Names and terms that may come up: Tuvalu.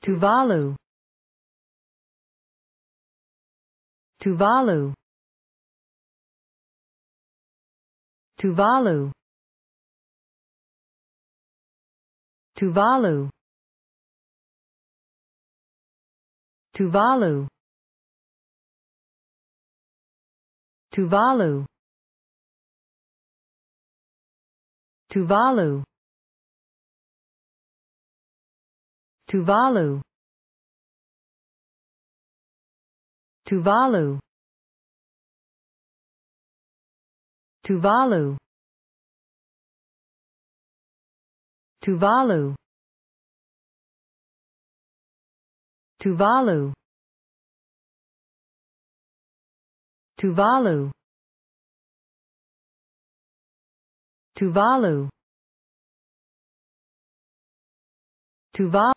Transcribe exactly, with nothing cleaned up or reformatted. Tuvalu, Tuvalu, Tuvalu, Tuvalu, Tuvalu, Tuvalu, Tuvalu, Tuvalu, Tuvalu, Tuvalu, Tuvalu, Tuvalu, Tuvalu, Tuvalu, Tuvalu.